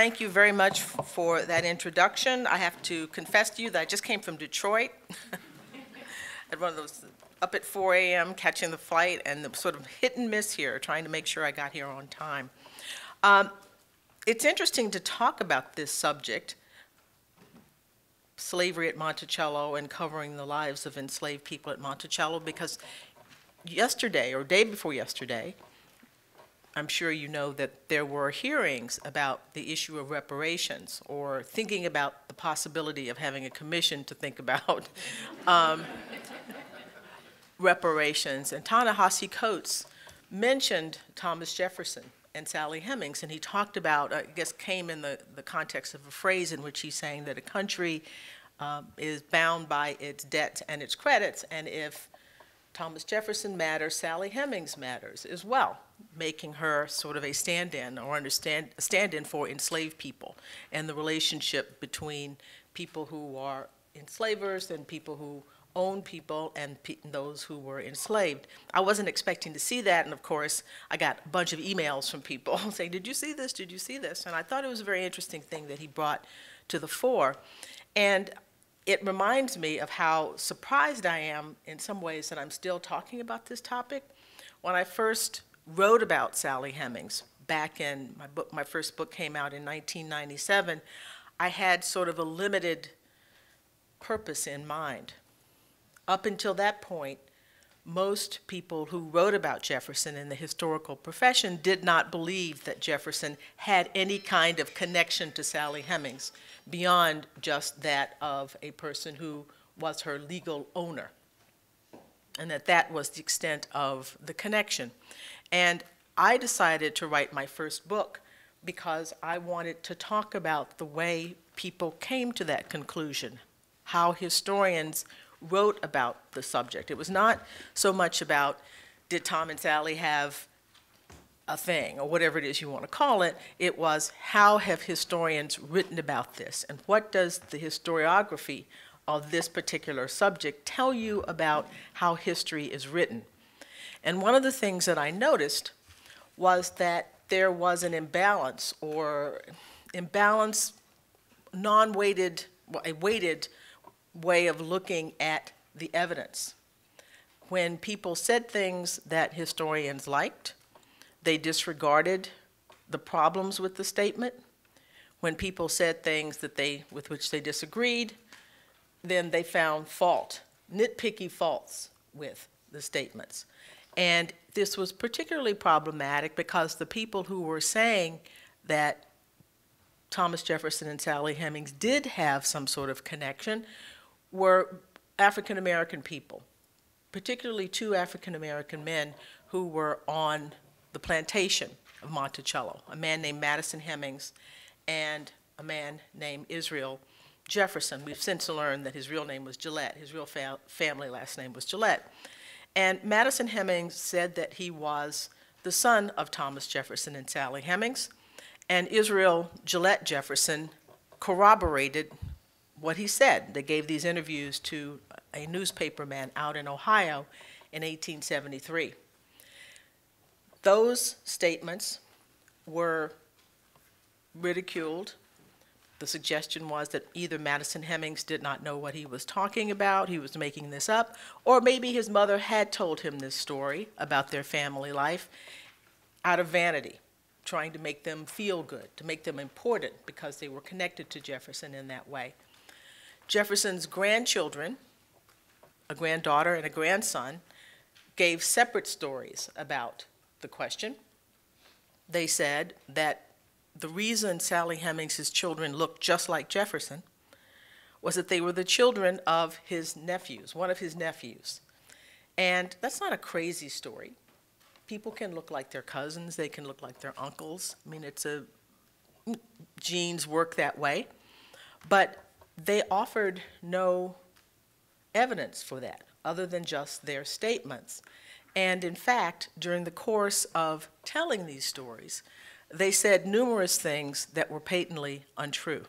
Thank you very much for that introduction. I have to confess to you that I just came from Detroit at one of those, up at 4 a.m. catching the flight, and the sort of hit and miss here, trying to make sure I got here on time. It's interesting to talk about this subject, slavery at Monticello and covering the lives of enslaved people at Monticello, because yesterday, or day before yesterday, I'm sure you know that there were hearings about the issue of reparations, or thinking about the possibility of having a commission to think about reparations. And Ta-Nehisi Coates mentioned Thomas Jefferson and Sally Hemings, and he talked about, I guess came in the context of a phrase in which he's saying that a country is bound by its debts and its credits, and if Thomas Jefferson matters, Sally Hemings matters as well, making her sort of a stand-in, or a stand-in for enslaved people and the relationship between people who are enslavers and people who own people and those who were enslaved. I wasn't expecting to see that, and of course I got a bunch of emails from people saying, did you see this, did you see this? And I thought it was a very interesting thing that he brought to the fore. And it reminds me of how surprised I am in some ways that I'm still talking about this topic. When I first wrote about Sally Hemings back in my book, my first book came out in 1997, I had sort of a limited purpose in mind. Up until that point, most people who wrote about Jefferson in the historical profession did not believe that Jefferson had any kind of connection to Sally Hemings beyond just that of a person who was her legal owner, and that that was the extent of the connection. And I decided to write my first book because I wanted to talk about the way people came to that conclusion, how historians wrote about the subject. It was not so much about did Tom and Sally have a thing, or whatever it is you want to call it. It was how have historians written about this, and what does the historiography of this particular subject tell you about how history is written? And one of the things that I noticed was that there was an imbalance, or non-weighted, well, a weighted way of looking at the evidence. When people said things that historians liked, they disregarded the problems with the statement. When people said things that they, with which they disagreed, then they found fault, nitpicky faults with the statements. And this was particularly problematic because the people who were saying that Thomas Jefferson and Sally Hemings did have some sort of connection were African American people, particularly two African American men who were on the plantation of Monticello, a man named Madison Hemings and a man named Israel Jefferson. We've since learned that his real name was Gillette. His real family last name was Gillette. And Madison Hemings said that he was the son of Thomas Jefferson and Sally Hemings, and Israel Gillette Jefferson corroborated what he said. They gave these interviews to a newspaperman out in Ohio in 1873. Those statements were ridiculed. The suggestion was that either Madison Hemings did not know what he was talking about, he was making this up, or maybe his mother had told him this story about their family life out of vanity, trying to make them feel good, to make them important because they were connected to Jefferson in that way. Jefferson's grandchildren, a granddaughter and a grandson, gave separate stories about the question. They said that the reason Sally Hemings' children looked just like Jefferson was that they were the children of his nephews, one of his nephews. And that's not a crazy story. People can look like their cousins, they can look like their uncles. I mean, it's a, genes work that way. But they offered no evidence for that other than just their statements. And in fact, during the course of telling these stories, they said numerous things that were patently untrue.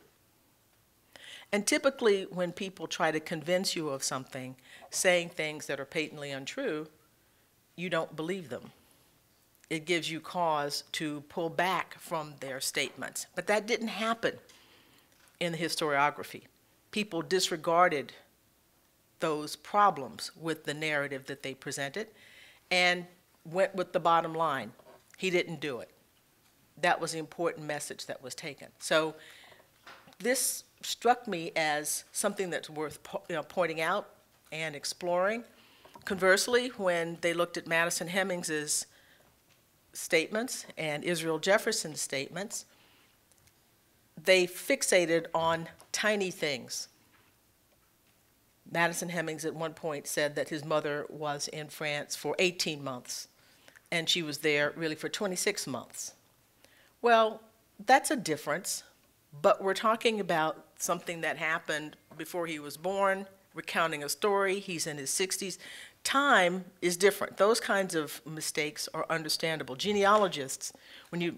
And typically when people try to convince you of something, saying things that are patently untrue, you don't believe them. it gives you cause to pull back from their statements. But that didn't happen in the historiography. People disregarded those problems with the narrative that they presented and went with the bottom line. He didn't do it. That was the important message that was taken. So this struck me as something that's worth pointing out and exploring. Conversely, when they looked at Madison Hemings's statements and Israel Jefferson's statements, they fixated on tiny things. Madison Hemings at one point said that his mother was in France for 18 months, and she was there really for 26 months. Well, that's a difference, but we're talking about something that happened before he was born, recounting a story, he's in his 60s. Time is different. Those kinds of mistakes are understandable. Genealogists,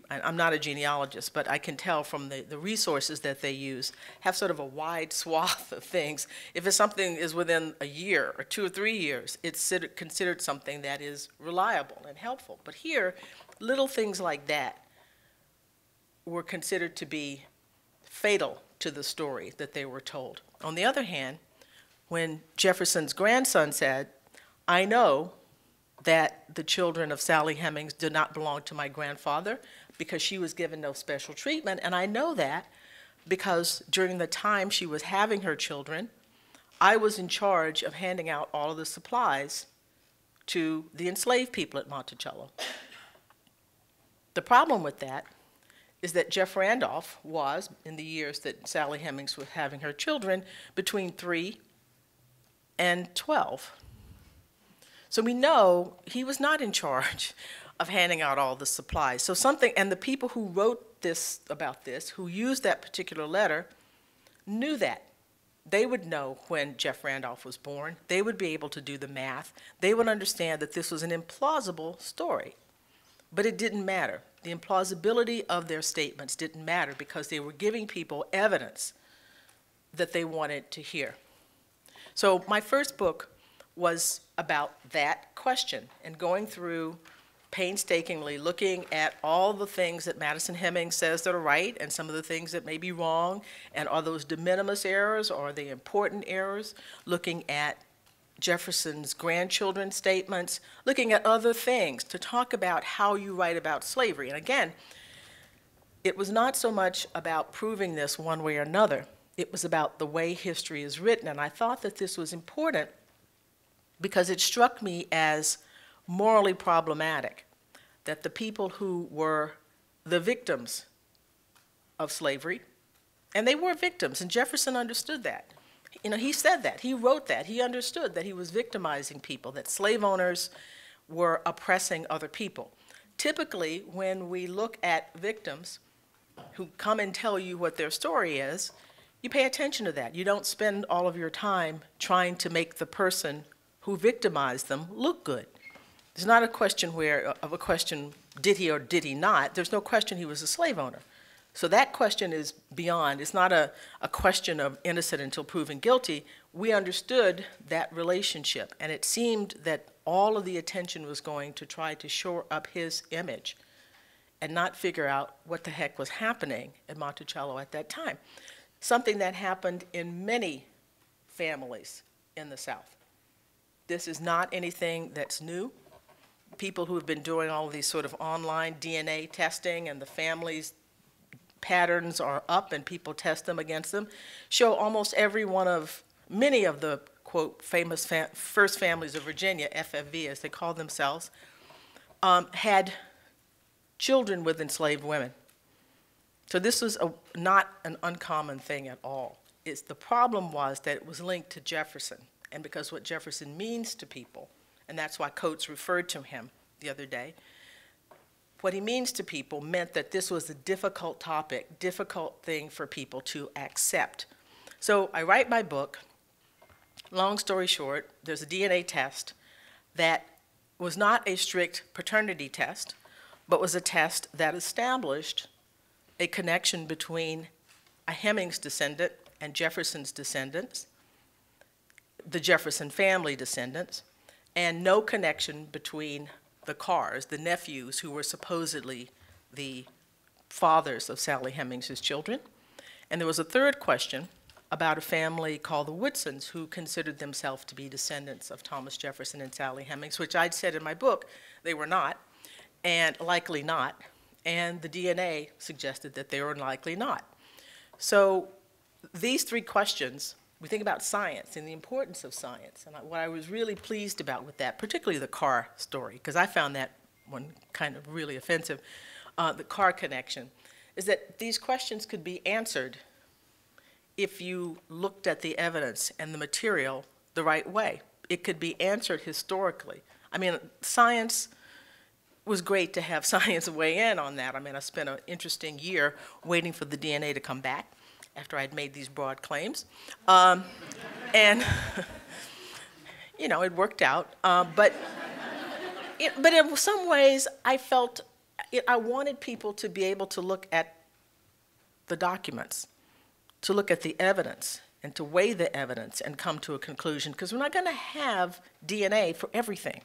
I'm not a genealogist, but I can tell from the resources that they use, have sort of a wide swath of things. If it's something is within a year or 2 or 3 years, it's considered something that is reliable and helpful. But here, little things like that were considered to be fatal to the story that they were told. On the other hand, when Jefferson's grandson said, "I know that the children of Sally Hemings did not belong to my grandfather because she was given no special treatment. And I know that because during the time she was having her children, I was in charge of handing out all of the supplies to the enslaved people at Monticello." The problem with that is that Jeff Randolph was, in the years that Sally Hemings was having her children, between 3 and 12. So we know he was not in charge of handing out all the supplies. So something, and the people who wrote this about this, who used that particular letter, knew that. They would know when Jeff Randolph was born. They would be able to do the math. They would understand that this was an implausible story. But it didn't matter. The implausibility of their statements didn't matter because they were giving people evidence that they wanted to hear. So my first book was about that question and going through painstakingly looking at all the things that Madison Hemings says that are right and some of the things that may be wrong, and are those de minimis errors or are they important errors, looking at Jefferson's grandchildren's statements, looking at other things to talk about how you write about slavery. And again, it was not so much about proving this one way or another. It was about the way history is written, and I thought that this was important because it struck me as morally problematic that the people who were the victims of slavery, and they were victims, and Jefferson understood that. You know, he said that, he wrote that, he understood that he was victimizing people, that slave owners were oppressing other people. Typically, when we look at victims who come and tell you what their story is, you pay attention to that. You don't spend all of your time trying to make the person who victimized them look good. There's not a question did he or did he not? There's no question he was a slave owner. So that question is beyond. It's not a question of innocent until proven guilty. We understood that relationship, and it seemed that all of the attention was going to try to shore up his image and not figure out what the heck was happening at Monticello at that time. Something that happened in many families in the South. This is not anything that's new. People who have been doing all of these sort of online DNA testing and the families' patterns are up and people test them against them, show almost every one of many of the, quote, famous first families of Virginia, FFV as they call themselves, had children with enslaved women. So this was not an uncommon thing at all. The problem was that it was linked to Jefferson, and because what Jefferson means to people, and that's why Coates referred to him the other day, what he means to people meant that this was a difficult topic, difficult thing for people to accept. So I write my book. Long story short, there's a DNA test that was not a strict paternity test, but was a test that established a connection between a Hemings descendant and Jefferson's descendants, the Jefferson family descendants, and no connection between the Carrs, the nephews who were supposedly the fathers of Sally Hemings' children. And there was a third question about a family called the Woodsons who considered themselves to be descendants of Thomas Jefferson and Sally Hemings, which I'd said in my book they were not, and likely not. And the DNA suggested that they were likely not. So these three questions, we think about science and the importance of science. And what I was really pleased about with that, particularly the Carr story, because I found that one kind of really offensive, the Carr connection, is that these questions could be answered if you looked at the evidence and the material the right way. It could be answered historically. I mean, science was great to have science weigh in on that. I mean, I spent an interesting year waiting for the DNA to come back after I'd made these broad claims. And, you know, it worked out. But in some ways, I felt I wanted people to be able to look at the documents, to look at the evidence, and to weigh the evidence and come to a conclusion, because we're not going to have DNA for everything,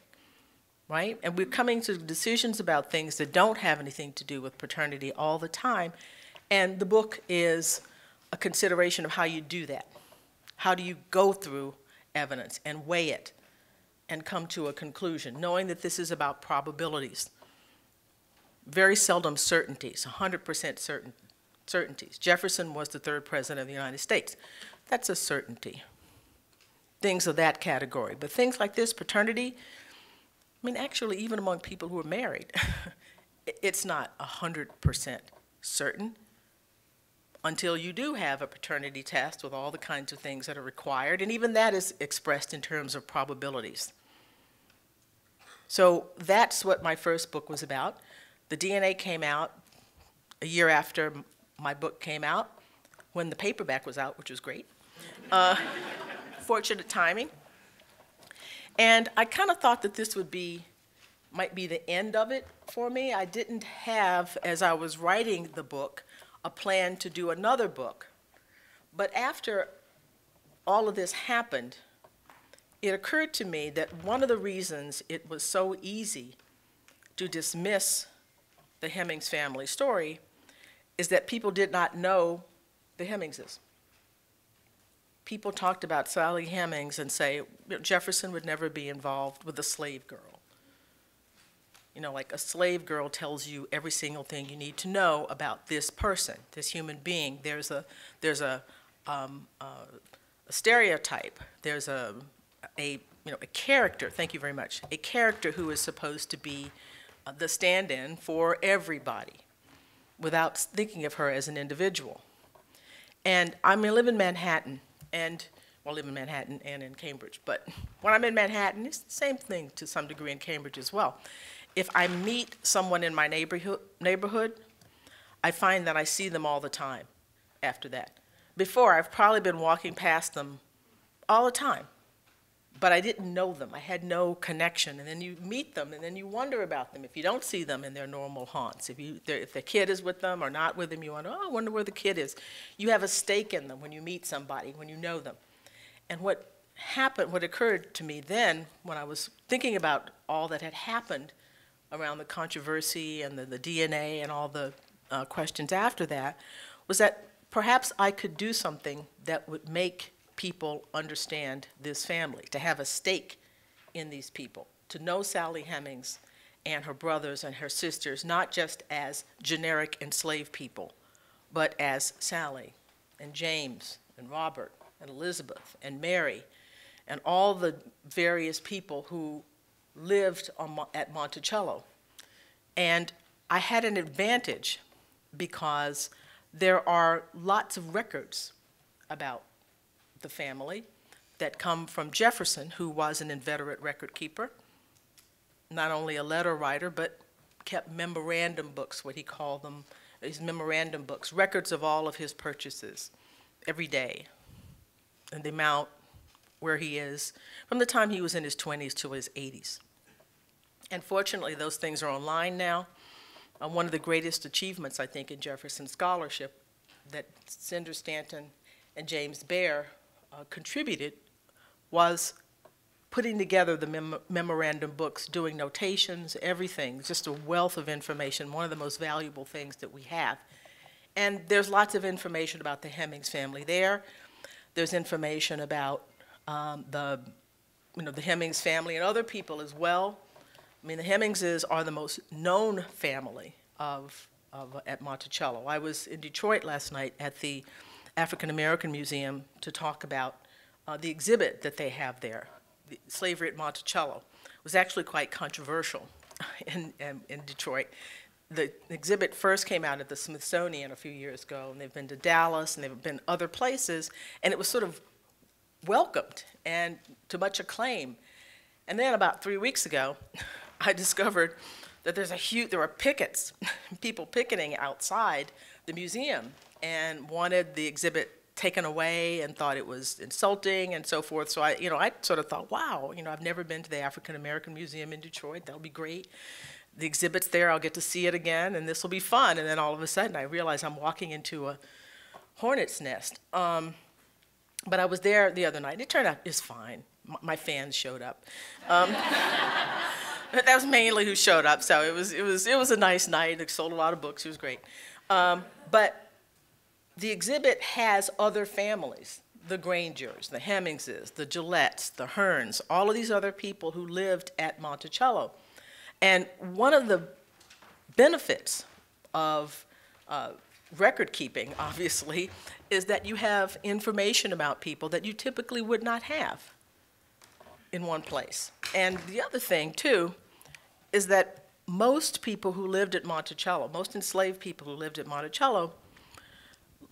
right? And we're coming to decisions about things that don't have anything to do with paternity all the time, and the book is a consideration of how you do that. How do you go through evidence and weigh it and come to a conclusion, knowing that this is about probabilities. Very seldom certainties, 100% certainties. Jefferson was the third president of the United States. That's a certainty. Things of that category. But things like this, paternity, I mean, actually, even among people who are married, it's not 100% certain until you do have a paternity test with all the kinds of things that are required. And even that is expressed in terms of probabilities. So that's what my first book was about. The DNA came out a year after my book came out, when the paperback was out, which was great. Fortunate timing. And I kind of thought that this would be, might be the end of it for me. I didn't have, as I was writing the book, a plan to do another book. But after all of this happened, it occurred to me that one of the reasons it was so easy to dismiss the Hemings family story is that people did not know the Hemingses. People talked about Sally Hemings and say, Jefferson would never be involved with a slave girl. You know, like a slave girl tells you every single thing you need to know about this person, this human being. There's a stereotype. There's a character, thank you very much, a character who is supposed to be the stand-in for everybody without thinking of her as an individual. And I live in Manhattan, and, well, I live in Manhattan and in Cambridge, but when I'm in Manhattan, it's the same thing to some degree in Cambridge as well. If I meet someone in my neighborhood, I find that I see them all the time after that. Before, I've probably been walking past them all the time, but I didn't know them. I had no connection. And then you meet them, and then you wonder about them if you don't see them in their normal haunts. If the kid is with them or not with them, you wonder, oh, I wonder where the kid is. You have a stake in them when you meet somebody, when you know them. And what happened, what occurred to me then when I was thinking about all that had happened around the controversy and the DNA and all the questions after that, was that perhaps I could do something that would make people understand this family, to have a stake in these people, to know Sally Hemings and her brothers and her sisters, not just as generic enslaved people, but as Sally and James and Robert and Elizabeth and Mary and all the various people who lived at Monticello. And I had an advantage because there are lots of records about the family that come from Jefferson, who was an inveterate record keeper, not only a letter writer, but kept memorandum books, what he called them, his memorandum books, records of all of his purchases every day, and the amount, where he is, from the time he was in his 20s to his 80s. And fortunately, those things are online now. One of the greatest achievements, I think, in Jefferson scholarship that Cinder Stanton and James Baer contributed was putting together the memorandum books, doing notations, everything, just a wealth of information, one of the most valuable things that we have. And there's lots of information about the Hemings family there. There's information about the Hemings family and other people as well. I mean, the Hemingses are the most known family at Monticello. I was in Detroit last night at the African American Museum to talk about the exhibit that they have there, Slavery at Monticello. It was actually quite controversial in Detroit. The exhibit first came out at the Smithsonian a few years ago, and they've been to Dallas, and they've been other places, and it was sort of welcomed and to much acclaim. And then about 3 weeks ago, I discovered that there were pickets, people picketing outside the museum, and wanted the exhibit taken away and thought it was insulting and so forth. So I sort of thought, wow, I've never been to the African American Museum in Detroit. That'll be great. The exhibit's there. I'll get to see it again, and this will be fun. And then all of a sudden, I realize I'm walking into a hornet's nest. But I was there the other night. It turned out it's fine. My fans showed up. That was mainly who showed up. So it was a nice night. It sold a lot of books. It was great. But the exhibit has other families, the Grangers, the Hemingses, the Gillettes, the Hearns, all of these other people who lived at Monticello. And one of the benefits of record keeping, obviously, is that you have information about people that you typically would not have in one place. And the other thing, too, is that most people who lived at Monticello, most enslaved people who lived at Monticello,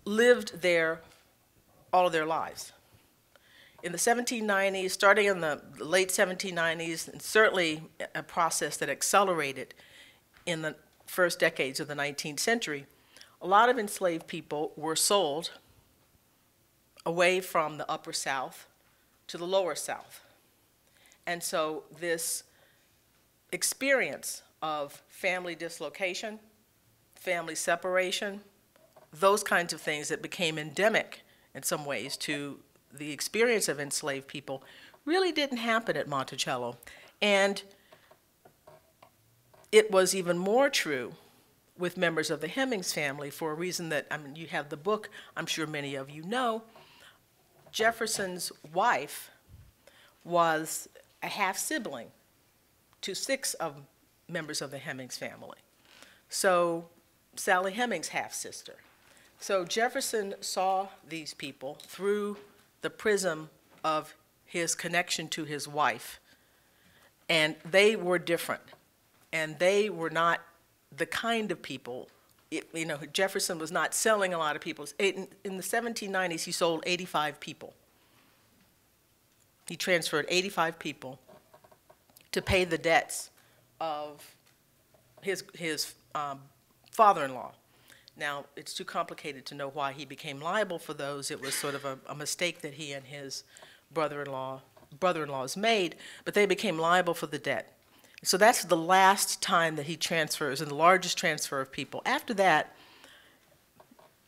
lived there all of their lives. In the 1790s, starting in the late 1790s, and certainly a process that accelerated in the first decades of the 19th century, a lot of enslaved people were sold away from the Upper South to the Lower South. And so this experience of family dislocation, family separation, those kinds of things that became endemic in some ways to the experience of enslaved people really didn't happen at Monticello. And it was even more true with members of the Hemings family for a reason that, I mean, you have the book, I'm sure many of you know. Jefferson's wife was a half-sibling to 6 of members of the Hemings family. So Sally Hemings' half-sister. So Jefferson saw these people through the prism of his connection to his wife, and they were different, and they were not the kind of people, Jefferson was not selling a lot of people. In the 1790s, he sold 85 people. He transferred 85 people to pay the debts of his father-in-law. Now, it's too complicated to know why he became liable for those. It was sort of a mistake that he and his brother-in-laws made, but they became liable for the debt. So that's the last time that he transfers, and the largest transfer of people. After that,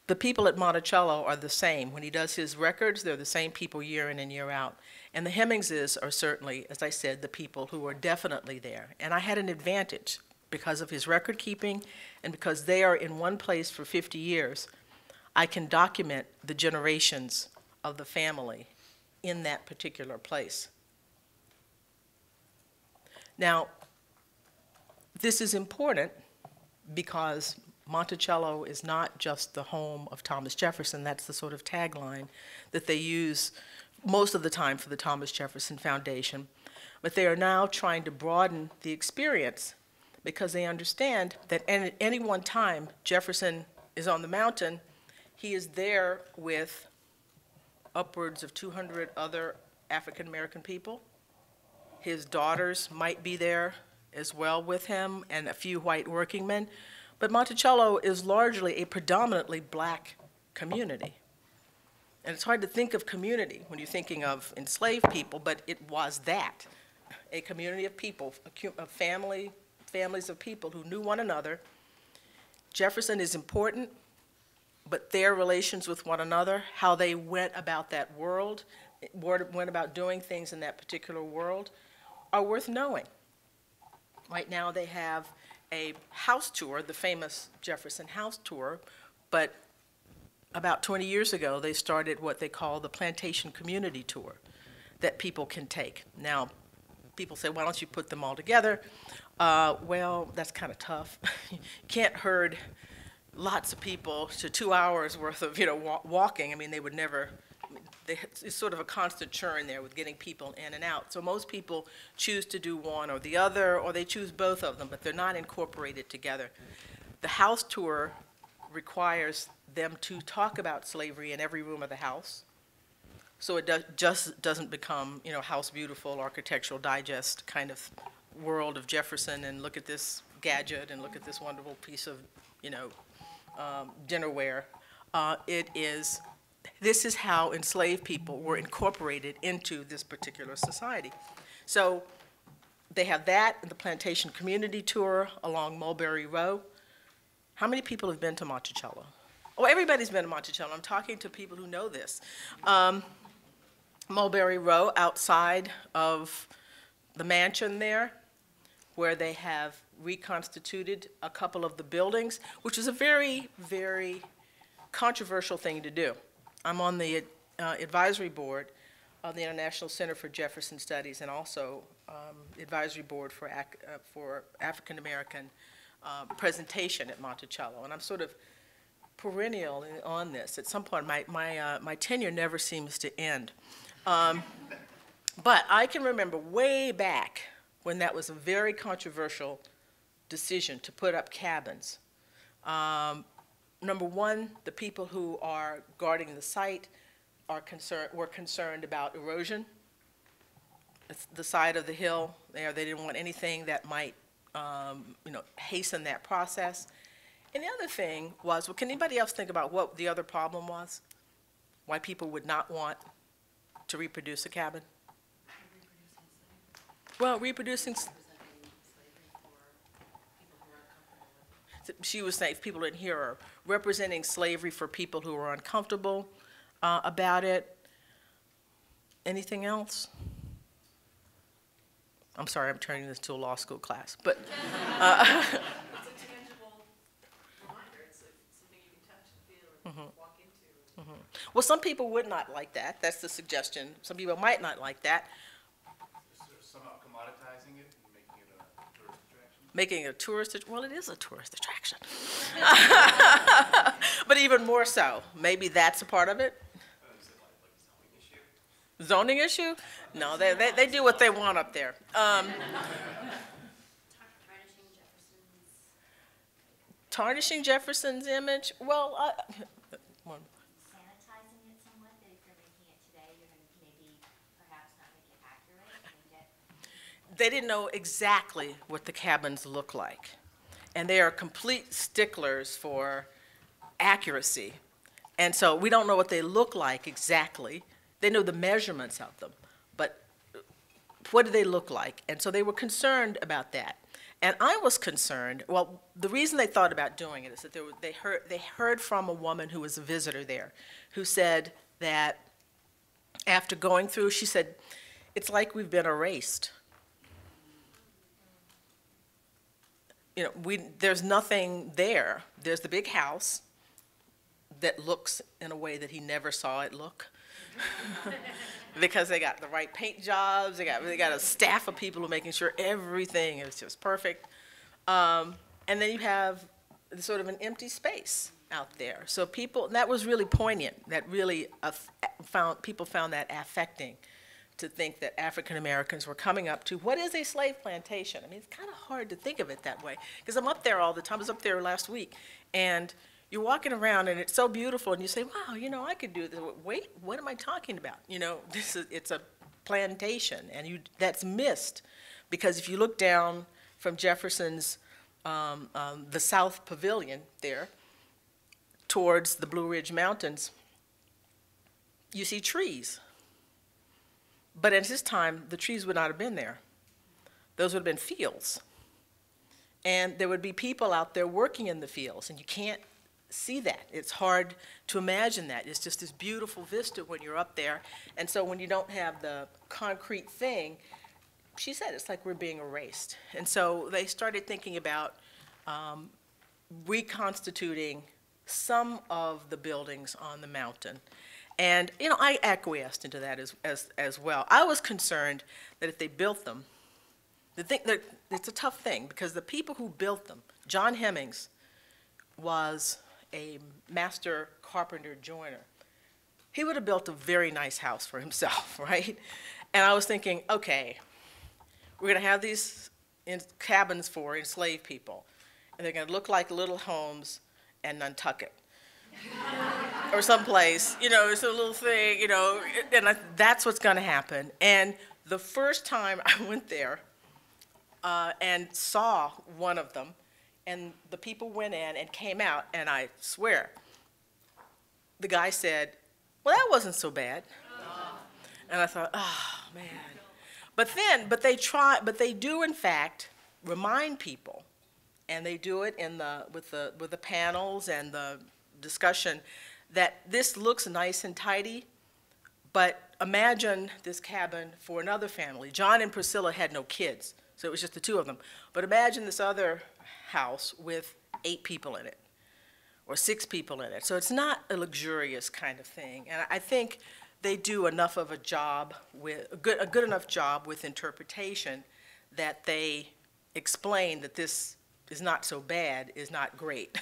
the people at Monticello are the same. When he does his records, they're the same people year in and year out. And the Hemingses are certainly, as I said, the people who are definitely there. And I had an advantage because of his record keeping, and because they are in one place for 50 years, I can document the generations of the family in that particular place. Now, this is important because Monticello is not just the home of Thomas Jefferson. That's the sort of tagline that they use most of the time for the Thomas Jefferson Foundation. But they are now trying to broaden the experience because they understand that at any one time, Jefferson is on the mountain, he is there with upwards of 200 other African-American people. His daughters might be there as well with him, and a few white working men. But Monticello is largely a predominantly black community. And it's hard to think of community when you're thinking of enslaved people, but it was that, a community of people, a family, families of people who knew one another. Jefferson is important, but their relations with one another, how they went about that world, went about doing things in that particular world are worth knowing. Right now they have a house tour, the famous Jefferson house tour, but about 20 years ago they started what they call the plantation community tour that people can take. Now, people say, why don't you put them all together? Well, that's kind of tough. You can't herd lots of people to 2 hours worth of walking. I mean, they would never, it's sort of a constant churn there with getting people in and out. So most people choose to do one or the other, or they choose both of them, but they're not incorporated together. The house tour requires them to talk about slavery in every room of the house. So it just doesn't become, you know, House Beautiful, Architectural Digest kind of world of Jefferson and look at this gadget and look at this wonderful piece of, you know, dinnerware. It is, this is how enslaved people were incorporated into this particular society. So they have that, the plantation community tour along Mulberry Row. How many people have been to Monticello? Oh, everybody's been to Monticello. I'm talking to people who know this. Mulberry Row, outside of the mansion there, where they have reconstituted a couple of the buildings, which is a very, very controversial thing to do. I'm on the advisory board of the International Center for Jefferson Studies and also advisory board for African American presentation at Monticello. And I'm sort of perennial on this. At some point, my tenure never seems to end. But I can remember way back when that was a very controversial decision to put up cabins. Number one, the people who are guarding the site were concerned about erosion. It's the side of the hill there, they didn't want anything that might you know, hasten that process. And the other thing was, well, can anybody else think about what the other problem was? Why people would not want to reproduce a cabin? Well, reproducing slavery for people who are she was saying, if people didn't hear her, representing slavery for people who were uncomfortable about it. Anything else? I'm sorry, I'm turning this to a law school class, but. It's a tangible reminder. It's something you can touch and feel and walk into. Well, some people would not like that. That's the suggestion. Some people might not like that. Making a tourist, well, it is a tourist attraction. But even more so, maybe that's a part of it. Is it like zoning issue? Zoning issue? No, they do what they want up there. Tarnishing Jefferson's image? Well, one. Sanitizing it somewhat, that if you're making it today, you're going to maybe perhaps not make it accurate. They didn't know exactly what the cabins look like. And they are complete sticklers for accuracy. And so we don't know what they look like exactly. They know the measurements of them, but what do they look like? And so they were concerned about that. And I was concerned, well, the reason they thought about doing it is that they heard from a woman who was a visitor there, who said that after going through, she said, it's like we've been erased. You know, there's nothing there. There's the big house that looks in a way that he never saw it look, because they got the right paint jobs. They got a staff of people who are making sure everything is just perfect. And then you have sort of an empty space out there. So people, that was really poignant. That really people found that affecting, to think that African Americans were coming up to what is a slave plantation. I mean, it's kind of hard to think of it that way, because I'm up there all the time. I was up there last week, and you're walking around, and it's so beautiful, and you say, wow, you know, I could do this. Wait, what am I talking about? You know, this is, it's a plantation, and that's missed, because if you look down from Jefferson's, the South Pavilion there, towards the Blue Ridge Mountains, you see trees. But at his time, the trees would not have been there. Those would have been fields. And there would be people out there working in the fields. And you can't see that. It's hard to imagine that. It's just this beautiful vista when you're up there. And so when you don't have the concrete thing, she said it's like we're being erased. And so they started thinking about reconstituting some of the buildings on the mountain. And, you know, I acquiesced into that as well. I was concerned that if they built them, the thing, it's a tough thing because the people who built them, John Hemings was a master carpenter joiner. He would have built a very nice house for himself, right? And I was thinking, okay, we're going to have these cabins for enslaved people, and they're going to look like little homes and Nantucket or someplace, you know, it's a little thing, you know, and that's what's going to happen. And the first time I went there and saw one of them, and the people went in and came out, and I swear, the guy said, well, that wasn't so bad. And I thought, oh, man. But they do, in fact, remind people, and they do it in the, with the panels and the discussion, that this looks nice and tidy, but imagine this cabin for another family. John and Priscilla had no kids, so it was just the two of them. But imagine this other house with 8 people in it or 6 people in it. So it's not a luxurious kind of thing. And I think they do enough of a job with a good enough job with interpretation that they explain that this is not so bad, is not great.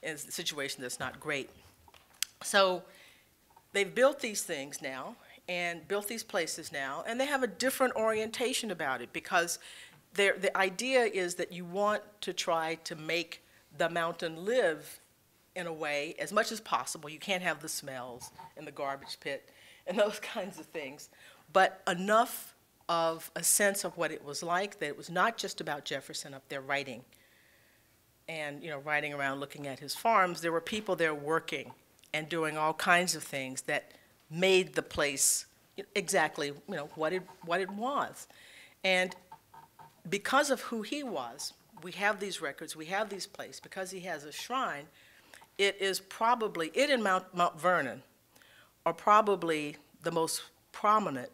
It's a situation that's not great. So they've built these things now and built these places now, and they have a different orientation about it because the idea is that you want to try to make the mountain live in a way as much as possible. You can't have the smells and the garbage pit and those kinds of things, but enough of a sense of what it was like that it was not just about Jefferson up there writing and, you know, riding around looking at his farms. There were people there working and doing all kinds of things that made the place exactly, you know, what it was. And because of who he was, we have these records, we have these places. Because he has a shrine, it is probably, it and Mount Vernon are probably the most prominent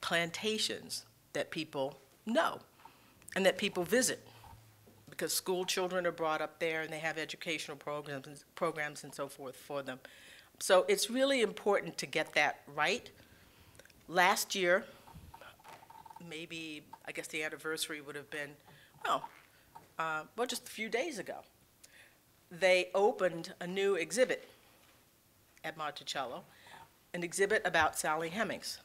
plantations that people know and that people visit because school children are brought up there and they have educational programs and so forth for them. So it's really important to get that right. Last year, maybe, I guess the anniversary would have been, well, just a few days ago, they opened a new exhibit at Monticello, an exhibit about Sally Hemings.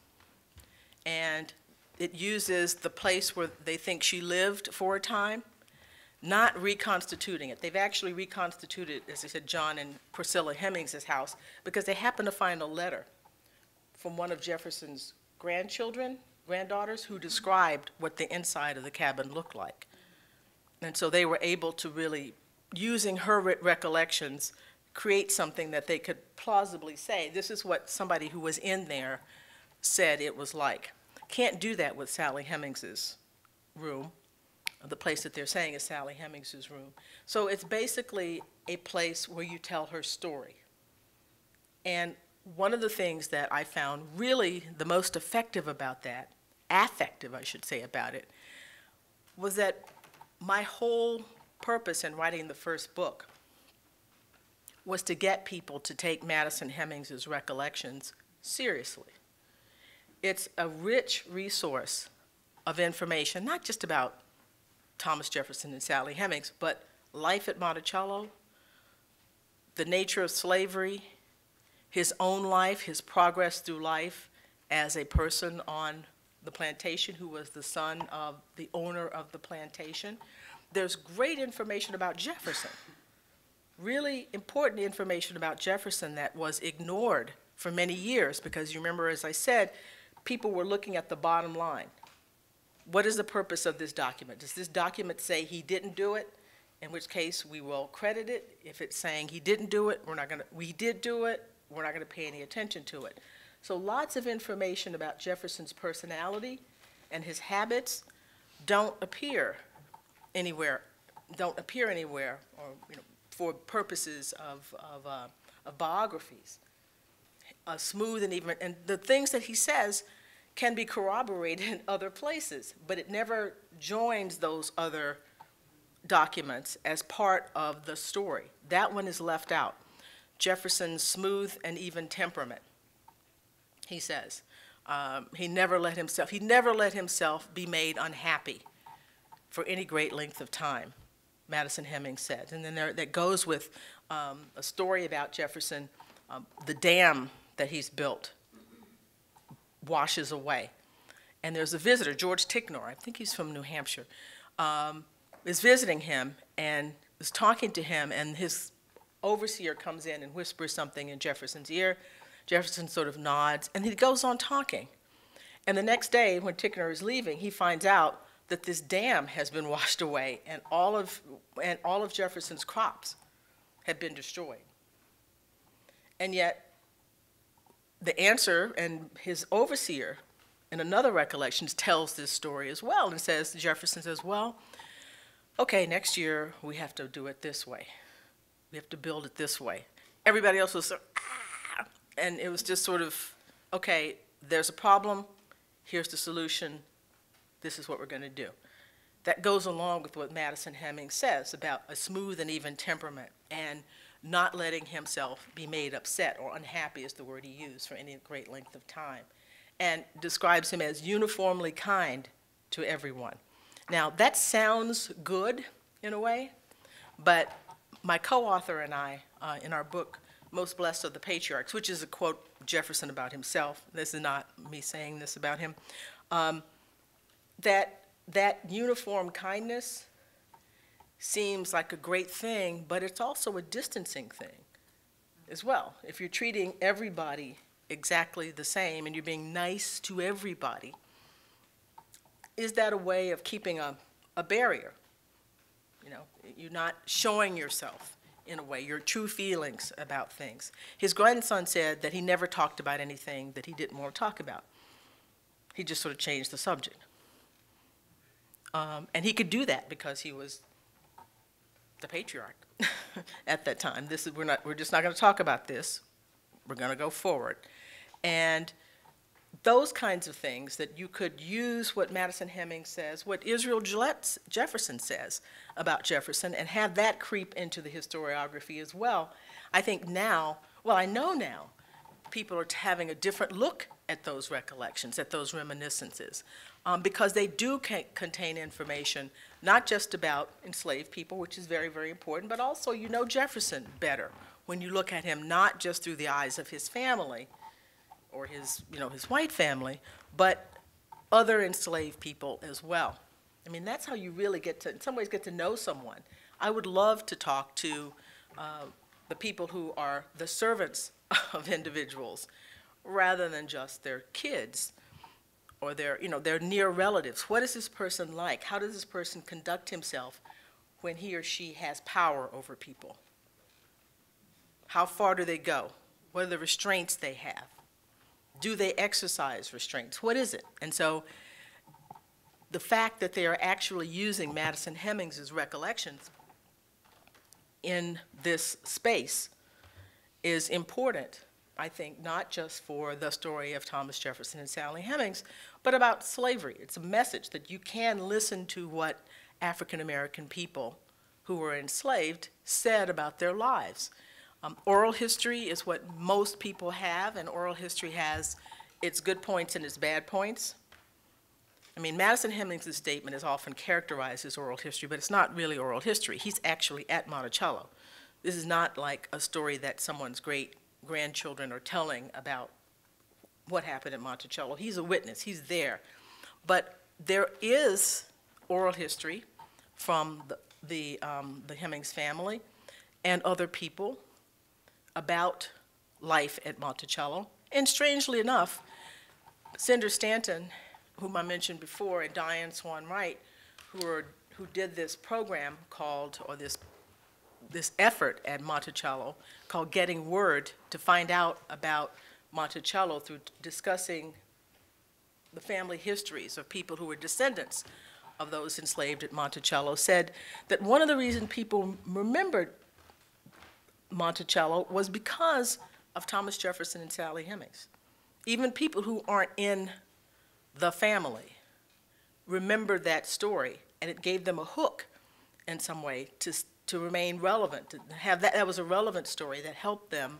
And it uses the place where they think she lived for a time, not reconstituting it. They've actually reconstituted, as I said, John and Priscilla Hemings' house because they happened to find a letter from one of Jefferson's granddaughters who described what the inside of the cabin looked like. And so they were able to really, using her recollections, create something that they could plausibly say, this is what somebody who was in there said it was like. Can't do that with Sally Hemings's room. The place that they're saying is Sally Hemings's room. So it's basically a place where you tell her story. And one of the things that I found really the most effective about that, affective, I should say, about it, was that my whole purpose in writing the first book was to get people to take Madison Hemings' recollections seriously. It's a rich resource of information, not just about Thomas Jefferson and Sally Hemings, but life at Monticello, the nature of slavery, his own life, his progress through life as a person on the plantation who was the son of the owner of the plantation. There's great information about Jefferson, really important information about Jefferson that was ignored for many years because you remember, as I said, people were looking at the bottom line. What is the purpose of this document? Does this document say he didn't do it? In which case, we will credit it. If it's saying he didn't do it, we did do it, we're not gonna pay any attention to it. So lots of information about Jefferson's personality and his habits don't appear anywhere, or for purposes of biographies, smooth and even, and the things that he says can be corroborated in other places, but it never joins those other documents as part of the story. That one is left out. Jefferson's smooth and even temperament, he says. He never let himself be made unhappy for any great length of time, Madison Hemings said. And then that goes with a story about Jefferson, the dam that he's built washes away. And there's a visitor, George Ticknor, I think he's from New Hampshire, is visiting him and is talking to him, and his overseer comes in and whispers something in Jefferson's ear. Jefferson sort of nods, and he goes on talking. And the next day, when Ticknor is leaving, he finds out that this dam has been washed away, and all of Jefferson's crops have been destroyed. And yet, the answer, and his overseer, in another recollection, tells this story as well, and says, Jefferson says, well, okay, next year we have to do it this way. We have to build it this way. Everybody else was so, ah! And it was just sort of, okay, there's a problem, here's the solution, this is what we're going to do. That goes along with what Madison Hemings says about a smooth and even temperament and not letting himself be made upset or unhappy, is the word he used, for any great length of time, and describes him as uniformly kind to everyone. Now, that sounds good in a way, but my co-author and I, in our book, Most Blessed Are the Patriarchs, which is a quote Jefferson about himself, this is not me saying this about him, that uniform kindness seems like a great thing, but it's also a distancing thing as well. If you're treating everybody exactly the same and you're being nice to everybody, is that a way of keeping a barrier? You know, you're not showing yourself in a way, your true feelings about things. His grandson said that he never talked about anything that he didn't want to talk about. He just sort of changed the subject. And he could do that because he was the patriarch at that time. This is, we're just not going to talk about this. We're going to go forward. And those kinds of things, that you could use what Madison Hemings says, what Israel Jefferson says about Jefferson, and have that creep into the historiography as well. I think now, well, I know now, people are having a different look at those recollections, at those reminiscences, because they do contain information not just about enslaved people, which is very, very important, but also you know Jefferson better when you look at him not just through the eyes of his family or his, you know, his white family, but other enslaved people as well. I mean, that's how you really get to, in some ways, get to know someone. I would love to talk to the people who are the servants of individuals, rather than just their kids or their, you know, their near relatives. What is this person like? How does this person conduct himself when he or she has power over people? How far do they go? What are the restraints they have? Do they exercise restraints? What is it? And so the fact that they are actually using Madison Hemings' recollections in this space is important, I think, not just for the story of Thomas Jefferson and Sally Hemings, but about slavery. It's a message that you can listen to what African-American people who were enslaved said about their lives. Oral history is what most people have, and oral history has its good points and its bad points. I mean, Madison Hemings' statement is often characterized as oral history, but it's not really oral history. He's actually at Monticello. This is not like a story that someone's great-grandchildren are telling about what happened at Monticello. He's a witness, he's there. But there is oral history from the Hemings family and other people about life at Monticello. And strangely enough, Cinder Stanton, whom I mentioned before, and Diane Swan Wright, who did this program called, or this effort at Monticello called Getting Word, to find out about Monticello through discussing the family histories of people who were descendants of those enslaved at Monticello, said that one of the reasons people remembered Monticello was because of Thomas Jefferson and Sally Hemings. Even people who aren't in the family remember that story, and it gave them a hook in some way to remain relevant, to have that was a relevant story that helped them,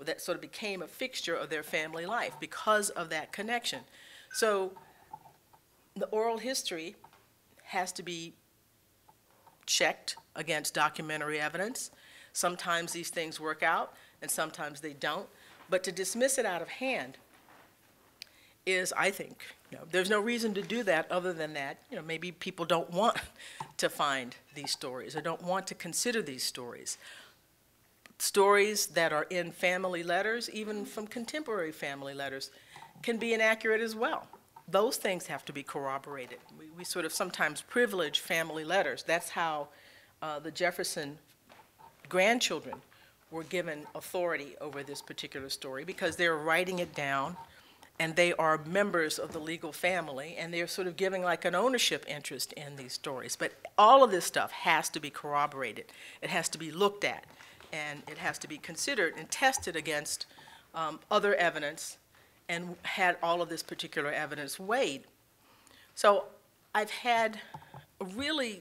that sort of became a fixture of their family life because of that connection. So the oral history has to be checked against documentary evidence. Sometimes these things work out and sometimes they don't, but to dismiss it out of hand is, I think, there's no reason to do that other than that, maybe people don't want to find these stories or don't want to consider these stories. Stories that are in family letters, even from contemporary family letters, can be inaccurate as well. Those things have to be corroborated. We sort of sometimes privilege family letters. That's how the Jefferson grandchildren were given authority over this particular story, because they're writing it down and they are members of the legal family, and they're sort of giving like an ownership interest in these stories. But all of this stuff has to be corroborated. It has to be looked at, and it has to be considered and tested against other evidence, and had all of this particular evidence weighed. So I've had a really,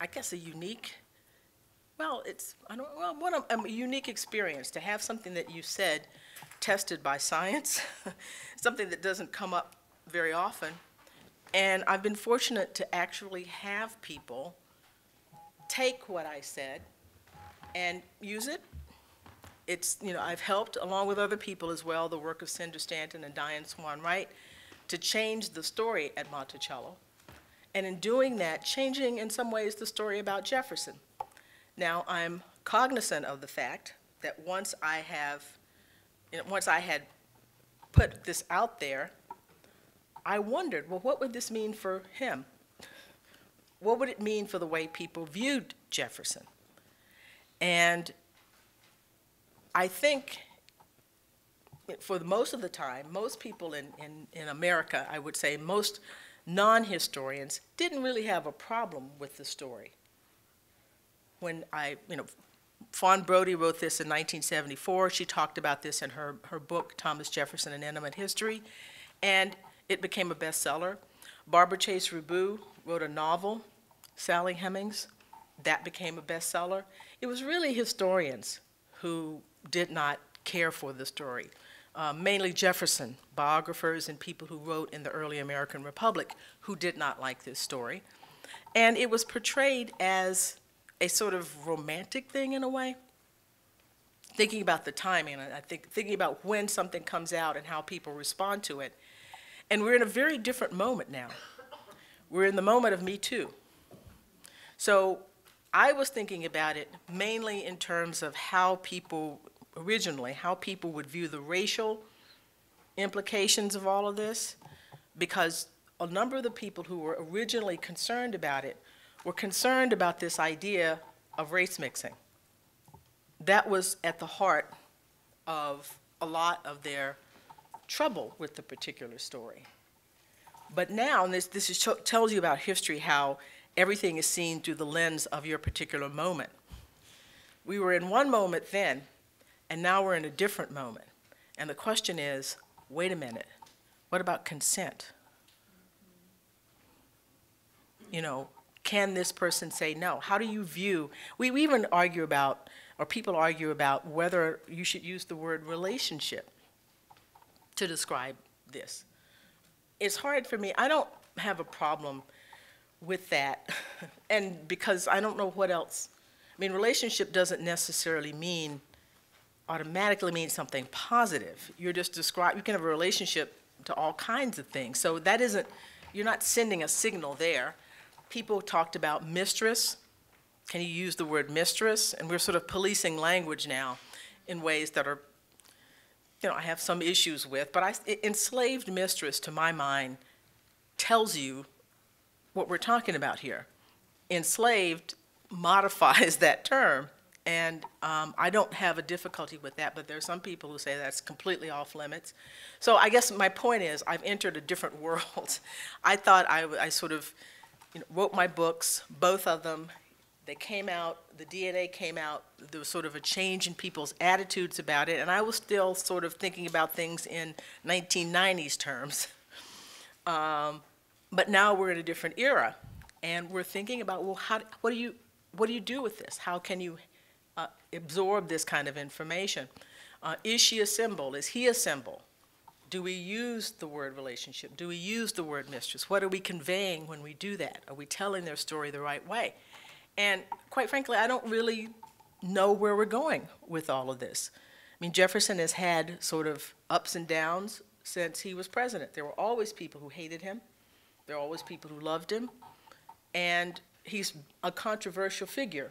I guess, a unique, a unique experience to have something that you said tested by science, something that doesn't come up very often. And I've been fortunate to actually have people take what I said and use it. It's, I've helped, along with other people as well, the work of Cinder Stanton and Diane Swan Wright, to change the story at Monticello. And in doing that, changing in some ways the story about Jefferson. Now, I'm cognizant of the fact that once I have, once I had put this out there, I wondered, well, what would this mean for him? What would it mean for the way people viewed Jefferson? And I think for most of the time, most people in America, I would say most non-historians, didn't really have a problem with the story. When I, Fawn Brodie wrote this in 1974. She talked about this in her book, Thomas Jefferson, An Intimate History, and it became a bestseller. Barbara Chase Rebou wrote a novel, Sally Hemings. That became a bestseller. It was really historians who did not care for the story. Mainly Jefferson biographers and people who wrote in the early American Republic who did not like this story. And it was portrayed as a sort of romantic thing in a way. Thinking about the timing, I think, thinking about when something comes out and how people respond to it. And we're in a very different moment now. We're in the moment of Me Too. So I was thinking about it mainly in terms of how people, originally, how people would view the racial implications of all of this, because a number of the people who were originally concerned about it were concerned about this idea of race mixing. That was at the heart of a lot of their trouble with the particular story. But now, and this tells you about history, how everything is seen through the lens of your particular moment. We were in one moment then, and now we're in a different moment. And the question is, wait a minute, what about consent? Can this person say no? How do you view, we even argue about, or people argue about whether you should use the word relationship to describe this. It's hard for me, I don't have a problem with that, and because I don't know what else. I mean, relationship doesn't necessarily mean, automatically mean something positive. You're just describing, you can have a relationship to all kinds of things. So that isn't, you're not sending a signal there. People talked about mistress. Can you use the word mistress? And we're sort of policing language now in ways that are, I have some issues with, but enslaved mistress, to my mind, tells you what we're talking about here. Enslaved modifies that term, and I don't have a difficulty with that, but there are some people who say that's completely off limits. So I guess my point is I've entered a different world. I thought I sort of wrote my books, both of them, They came out, the DNA came out, there was sort of a change in people's attitudes about it, and I was still sort of thinking about things in 1990s terms. But now we're in a different era, and we're thinking about, well, what do you do with this? How can you absorb this kind of information? Is she a symbol? Is he a symbol? Do we use the word relationship? Do we use the word mistress? What are we conveying when we do that? Are we telling their story the right way? And quite frankly, I don't really know where we're going with all of this. I mean, Jefferson has had sort of ups and downs since he was president. There were always people who hated him. There were always people who loved him. And he's a controversial figure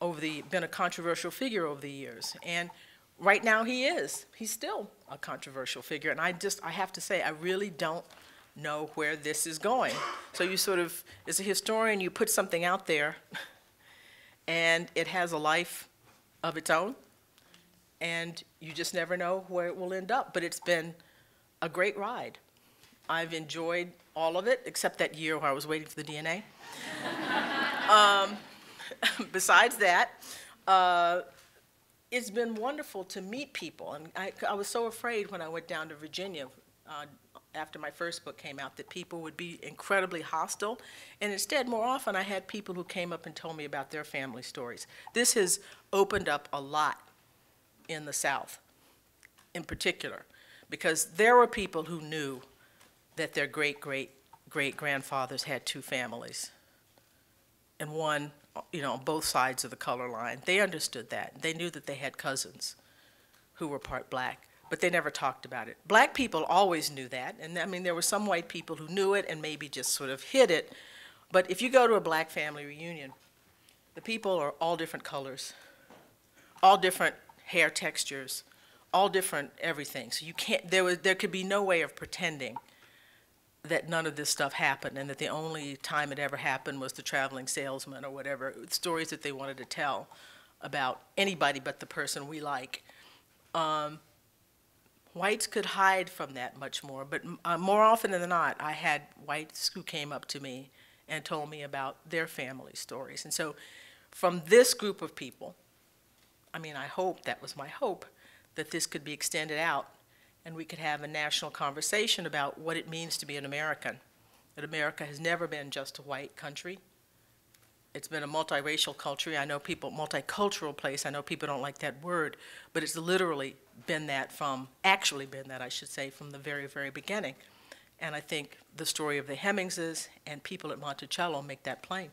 over the, been a controversial figure over the years. And right now he is. He's still a controversial figure. And I have to say, I really don't know where this is going. So you sort of, as a historian, you put something out there and it has a life of its own and you just never know where it will end up. But it's been a great ride. I've enjoyed all of it, except that year where I was waiting for the DNA. Besides that, it's been wonderful to meet people. And I was so afraid when I went down to Virginia after my first book came out that people would be incredibly hostile. And instead, more often, I had people who came up and told me about their family stories. This has opened up a lot in the South, in particular, because there were people who knew that their great-great-great-grandfathers had two families, and one, you know, on both sides of the color line. They understood that. They knew that they had cousins who were part black, but they never talked about it. Black people always knew that, and I mean, there were some white people who knew it and maybe just sort of hid it, but if you go to a black family reunion, the people are all different colors, all different hair textures, all different everything. So you can't, there could be no way of pretending that none of this stuff happened and that the only time it ever happened was the traveling salesman or whatever, stories that they wanted to tell about anybody but the person we like. Whites could hide from that much more, but more often than not, I had whites who came up to me and told me about their family stories. And so from this group of people, I mean, I hope, that was my hope, that this could be extended out and we could have a national conversation about what it means to be an American. That America has never been just a white country. It's been a multiracial culture. I know people, multicultural place, I know people don't like that word, but it's literally been that from, actually been that, I should say, from the very, very beginning. And I think the story of the Hemingses and people at Monticello make that plain.